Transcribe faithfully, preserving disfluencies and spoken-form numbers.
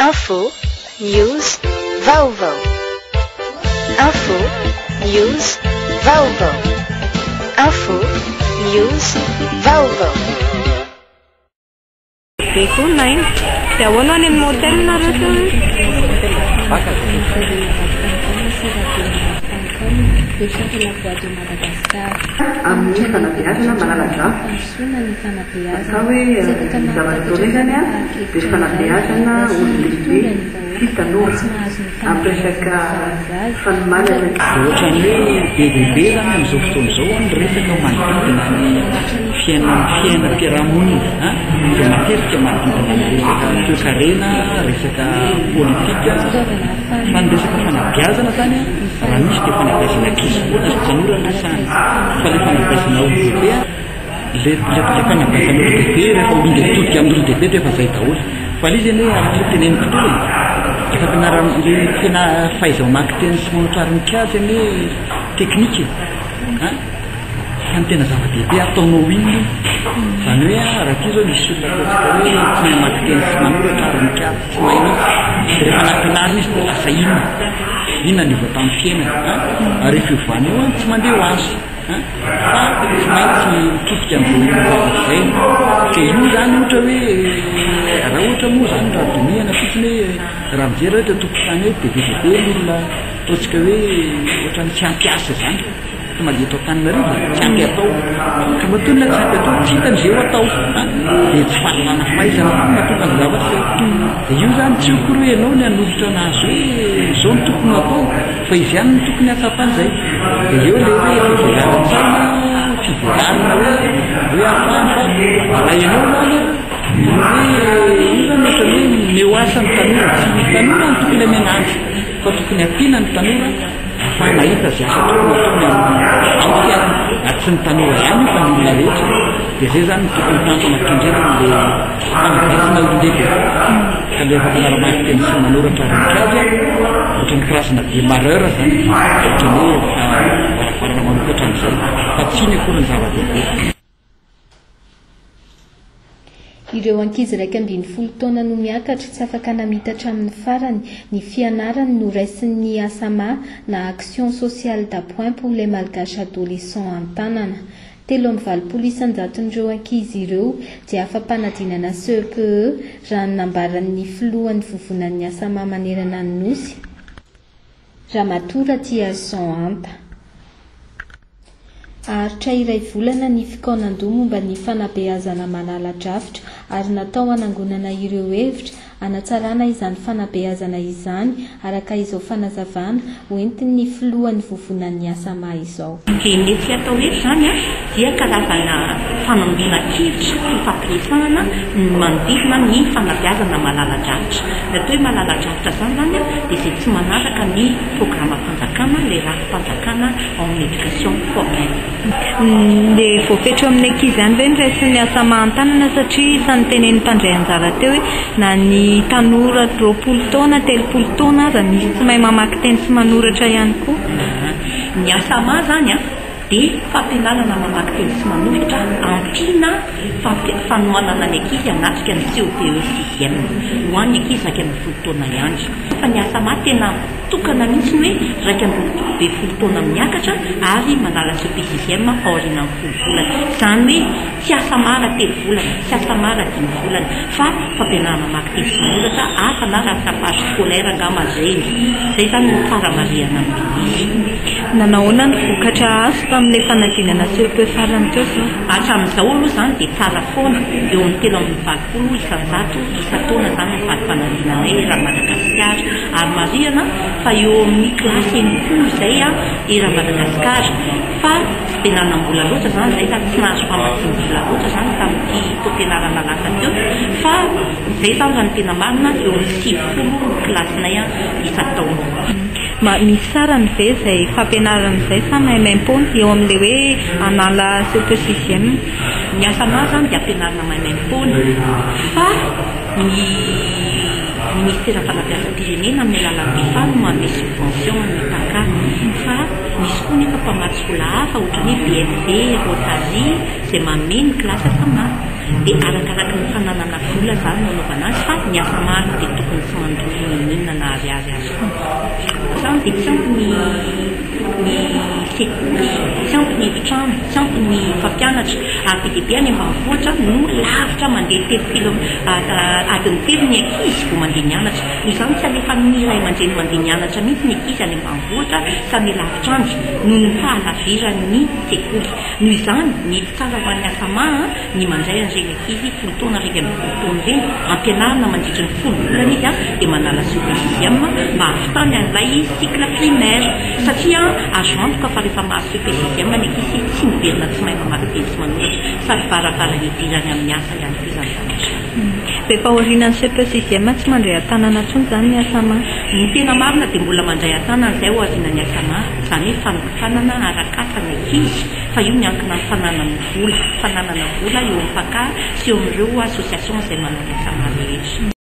Info, news, vowel. Info, news, vowel. Info, news, vowel. nine ఎవరో నేను మోతన్నారు Fandesa ina ni votam fiena a refufani o antes mandei o acho tá mas que que amou o que eu já não tive era outra música da minha na fitne ramzera de tupane de de de lá todos que eu tão champiasse tá mas eu tô tão nervoso champiato como tu não champiato tinha eu tão de falar na paisa mas tu não dava certo eu já não tinha cruei não na luta na zonto kuna po faizian tukna sapan zai yo lewe fikiran sama fikiran dia apa ala yo nalo ni ni tadi newasan tanu tanu nanti kena menang kalau kena pinan tanu apa itu sih aku yang aksen tanu yang pamila itu dizan tentang kemenangan di nasional di kalau benar banget menurut orang Tun keras nak dimarer, kan? Jadi orang orang itu transfer. Tapi sini kurang sahabat. Ireo ankizy raika ambin'ny folo taona no miakatra tsy afaka namitatra amin'ny farany ny fianarany no raisin'ny ASAMA na action sociale d'appoint pour les malgaches adolescents an-tanana. Telo amin'ny valopolo isanjaton'ireo ankizy ireo dia afa-panadinana S E P E raha ny nambaran'ny filohan'ny vovonan'ny ASAMA manerana ny nosy. Ramatora tia son ampa. Aritra iray volana ny fikaonandoha momba ny fanabeazana manaladrafitra ary natao anangonana ireo hevitra anatsarana izany fanabeazana izany araka izao fanazavana hoentin'ny filohan'ny vovonan'ny ASAMA izao. Ny tsy atao hoe zany a dia karazana fanambina kivitra fampiresahana ny manodidina ny fanabeazana malaladrafitra. Raha toy malaladrafitra zany zany a dia izay tsy manaraka ny programa mpanjakana ilay raha mpanjakana en éducation formelle. Dia voafetra eo amin'ny ankizy zany ve ny resin'ny ASAMA an-tanana satria izany tenen'ny mpandray anjara teo hoe na ny tanora roapolo taona telopolo taona aza misy tsy mahay mamaky teny sy manoratra ihany koa ny ASAMA zany a dia fampianarana mamaky teny sy manoratra ampiana fanoanana ny ankizy anatrika ny C O P E sixième ho an'ny ankizy raika amin'ny folo taona ihany fa ny ASAMA tena tokana mihitsy hoe raika ambin'ny folo taona miakatra ary manala C O P E sixième aorina amin'ny folo volana zany hoe tsy ASAMA raha telo volana tsy ASAMA raha dimy volana fa fampianarana mamaky teny sy manoratra afanarana amin'ny tapage scolaire angamba zay zay zany ny faramariana amin'izy nanaona ny vokatra azo tamin'ilay fanadinana C O P E farany teo zao hatramin'izao aloha zany dia tsara foana eo amin'ny telo amin'ny valopolo isanjato isan-taona zany ny valim-panadinanay raha Madagasikara ary mariana fa eo amin'ny klasy enimpolo izay a era Madagasikara fa tsy dia nanambola loatra zany zay zany tsy nahazo famadinimbola loatra zany tamin'ity fampianarana lasa teo fa izay zany raha ny tena marina eo amin'ny sivifolo ny klasinay a isan-taona misy sarany ve izay fampianaran'izay sa maimaim-pony eo amin'ilay hoe anala C O P E sixième ny ASAMA zany dia ampianarana maimaim-pony fa ny ministera fanabeazam-pirenena amin'ny alalan'ny fano manome subvention amin'ny takany fa misy koa nefa mpamatsy vola hafa ohatran'ny B F V Rotary izay manome ny klasa samihafa. Pepahorinan sepesisema tsy mandray an-tanana intsony zany ny ASAMA. Ny tena marina dia mbola mandray an-tanana izay ho azinan'ny ASAMA, izany hoe fanofanana arak'atana ankizy fa io miankina amin'ny fananana vola, fananana vola eo amin'ny fakà sy eo amin'ireo association izay manao ny ASAMA rehetra.